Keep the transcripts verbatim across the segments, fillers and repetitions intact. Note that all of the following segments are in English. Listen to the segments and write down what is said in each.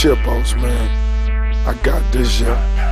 shit, boss man. I got this, yeah.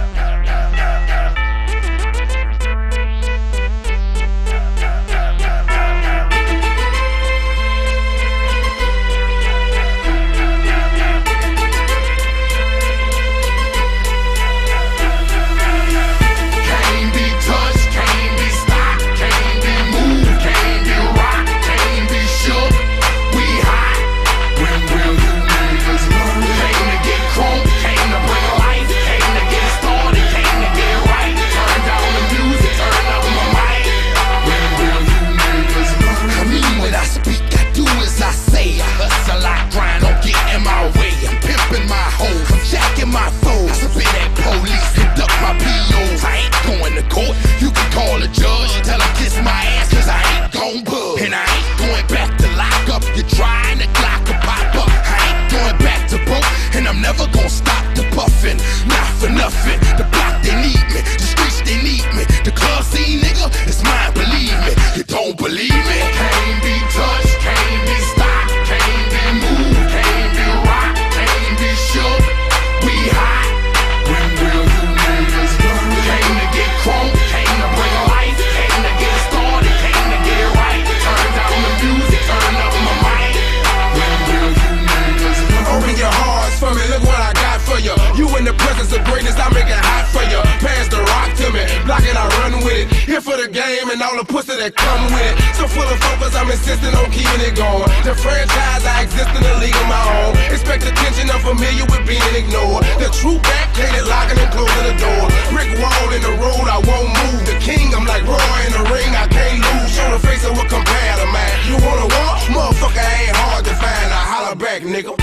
And all the pussy that come with it. So full of focus, I'm insisting on keeping it going. The franchise, I exist in a league of my own. Expect attention, I'm familiar with being ignored. The true back gated, locking and closing the door. Brick wall in the road, I won't move. The king, I'm like Roy in the ring, I can't lose. Show the face of a competitor, man. You wanna walk? Motherfucker, I ain't hard to find. I holler back, nigga.